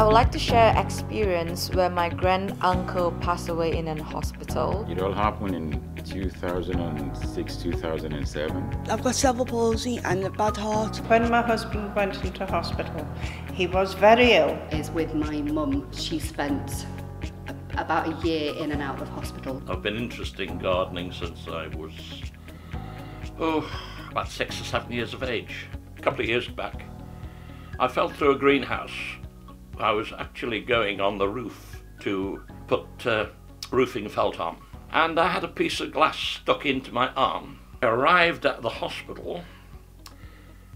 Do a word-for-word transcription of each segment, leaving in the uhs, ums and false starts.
I would like to share experience where my grand uncle passed away in an hospital. It all happened in two thousand six, two thousand seven. I've got cerebral palsy and a bad heart. When my husband went into hospital, he was very ill. It's with my mum. She spent a, about a year in and out of hospital. I've been interested in gardening since I was, oh, about six or seven years of age. A couple of years back, I fell through a greenhouse. I was actually going on the roof to put uh, roofing felt on, and I had a piece of glass stuck into my arm. I arrived at the hospital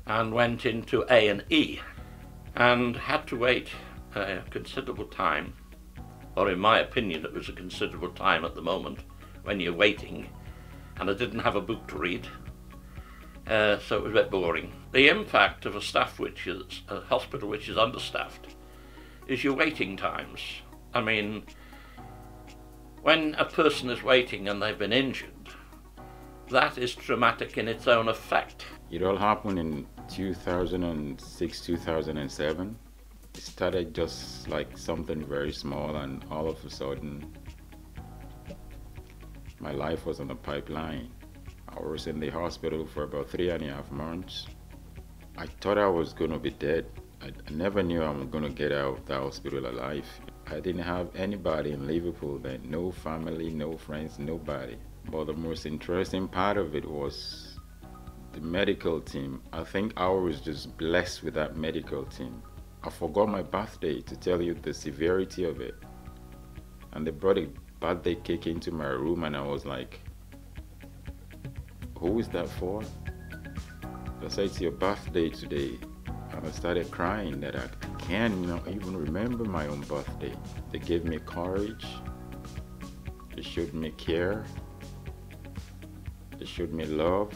and went into A and E and had to wait a considerable time, or in my opinion it was a considerable time at the moment when you're waiting, and I didn't have a book to read. Uh, so it was a bit boring. The impact of a staff which is a hospital which is understaffed is your waiting times. I mean, when a person is waiting and they've been injured, that is traumatic in its own effect. It all happened in two thousand six, two thousand seven. It started just like something very small, and all of a sudden my life was on the pipeline. I was in the hospital for about three and a half months. I thought I was going to be dead. I never knew I was going to get out of the hospital alive. I didn't have anybody in Liverpool then, no family, no friends, nobody. But the most interesting part of it was the medical team. I think I was just blessed with that medical team. I forgot my birthday, to tell you the severity of it. And they brought a birthday cake into my room, and I was like, who is that for? I said, it's your birthday today. And I started crying that I can't you know, even remember my own birthday. They gave me courage. They showed me care. They showed me love.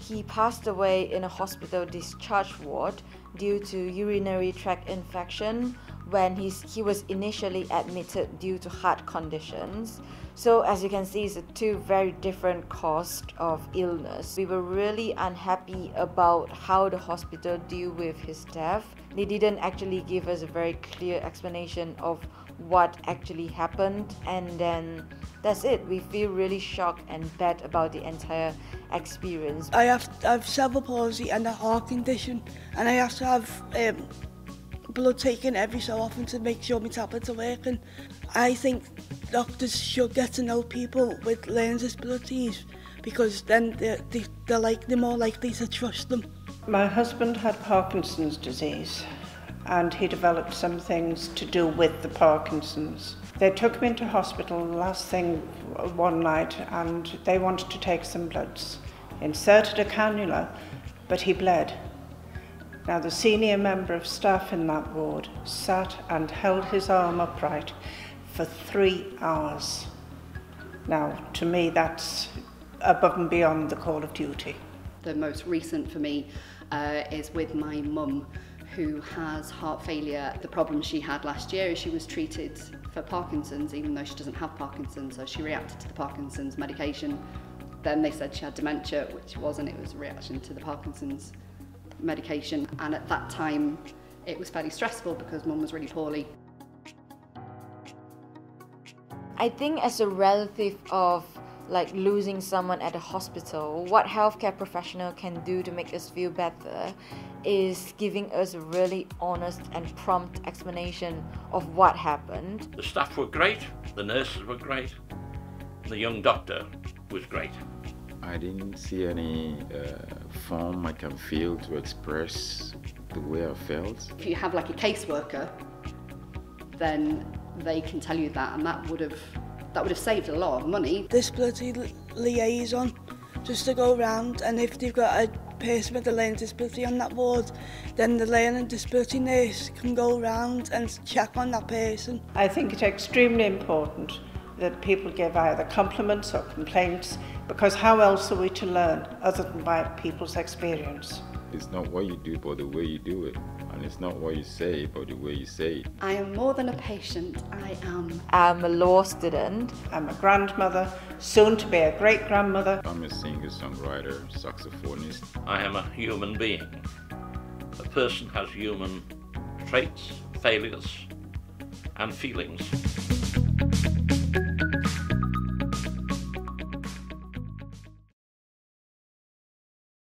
He passed away in a hospital discharge ward due to urinary tract infection when he's, he was initially admitted due to heart conditions. So as you can see, it's a two very different causes of illness. We were really unhappy about how the hospital deal with his death. They didn't actually give us a very clear explanation of what actually happened, and then that's it. We feel really shocked and bad about the entire experience. I have, I have cerebral palsy and a heart condition, and I have to have um, blood taken every so often to make sure my tablets are working. I think doctors should get to know people with learning disabilities, because then they're, they're, like, they're more likely to trust them. My husband had Parkinson's disease, and he developed some things to do with the Parkinson's. They took him into hospital last thing one night, and they wanted to take some bloods. Inserted a cannula, but he bled. Now the senior member of staff in that ward sat and held his arm upright for three hours. Now, to me, that's above and beyond the call of duty. The most recent for me uh, is with my mum, who has heart failure. The problem she had last year is she was treated for Parkinson's, even though she doesn't have Parkinson's, so she reacted to the Parkinson's medication. Then they said she had dementia, which wasn't, it was a reaction to the Parkinson's medication. And at that time, it was fairly stressful because mum was really poorly. I think as a relative of like losing someone at a hospital, what healthcare professional can do to make us feel better is giving us a really honest and prompt explanation of what happened. The staff were great, the nurses were great, the young doctor was great. I didn't see any uh, form I can feel to express the way I felt. If you have like a caseworker, then they can tell you that, and that would have that would have saved a lot of money. Disability li liaison, just to go around, and if they've got a person with a learning disability on that ward, then the learning disability nurse can go around and check on that person. I think it's extremely important that people give either compliments or complaints, because how else are we to learn other than by people's experience? It's not what you do, but the way you do it. And it's not what you say, but the way you say it. I am more than a patient, I am. I'm a law student. I'm a grandmother, soon to be a great-grandmother. I'm a singer-songwriter, saxophonist. I am a human being. A person has human traits, failures, and feelings.